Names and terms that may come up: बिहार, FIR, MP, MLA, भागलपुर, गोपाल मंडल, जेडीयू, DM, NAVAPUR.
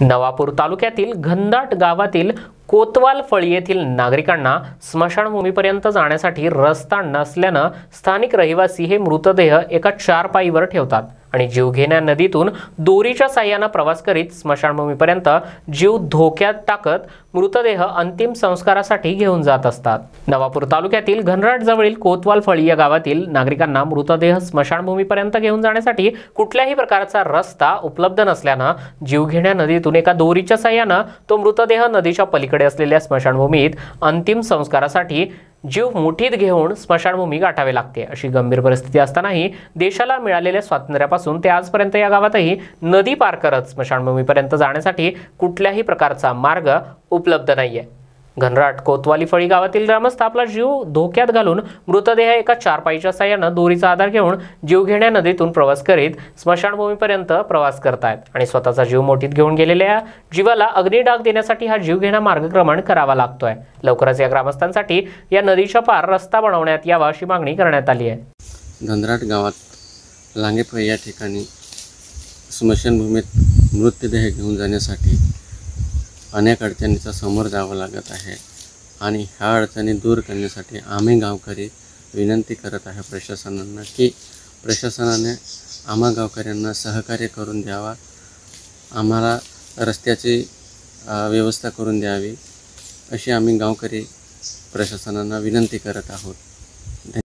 नवापूर तालुक्यातील घनदाट गावातील कोतवाल फळी येथील नागरिकांना स्मशानभूमीपर्यंत जाण्यासाठी रस्ता नसल्याने स्थानिक रहिवासी हे मृतदेह एका चारपाईवर ठेवतात आणि जीवघेण्या नदीतून दोरीच्या साहाय्याने प्रवास करीत स्मशानभूमीपर्यंत जीव धोक्यात टाकत मृतदेह अंतिम संस्कारासाठी घेऊन जात असतात। नवापूर तालुक्यातील घनराट जवळील कोतवाल फळी या गावातील नागरिकांना मृतदेह स्मशानभूमीपर्यंत घेऊन जाण्यासाठी कुठल्याही प्रकारचा रस्ता उपलब्ध नसल्याने जीवघेण्या नदीतून एका दोरीच्या साहाय्याने तो मृतदेह नदीच्या पलीकडे असलेल्या स्मशानभूमीत अंतिम संस्कारासाठी जीव मुठीत घेऊन स्मशानभूमी गाठावे लागते। अशी गंभीर परिस्थिती असतानाही देशाला मिळालेल्या स्वातंत्र्यापासून ते आजपर्यंत या गावातही नदी पार करत स्मशानभूमीपर्यंत जाण्यासाठी कुठल्याही प्रकारचा मार्ग उपलब्ध नाहीये। घनराट कोतवाली फळी गावातील ग्रामस्थ आपला जीव धोक्यात घालून मृतदेह एका चारपाईच्या साहाय्याने दोरीचा आधार घेऊन जीवघेण्या नदीतून प्रवास करीत स्मशानभूमीपर्यंत प्रवास करतात आणि स्वतःचा जीव मोठीत घेऊन गेलेल्या जीवाला अग्निडाग देण्यासाठी हा जीवघेणा मार्गक्रमण करावा लागतोय। लवकरच या ग्रामस्थांसाठी या नदीच्या पार रस्ता बनवण्यात यावा अशी मागणी करण्यात आली आहे। घनराट गावात लांगेफळी या ठिकाणी स्मशानभूमीत मृतदेह घेऊन जाण्यासाठी अनेक अडचणीचा समोर जावं लागत आहे आणि ह्या अडचणी दूर करण्यासाठी आम्ही गावकरी विनंती करत आहे प्रशासनांना की प्रशासनाने आम्हा गावकऱ्यांना सहकार्य करून द्यावा, आम्हाला रस्त्याची व्यवस्था करून द्यावी अशी आम्ही गावकरी प्रशासनांना विनंती करत आहोत।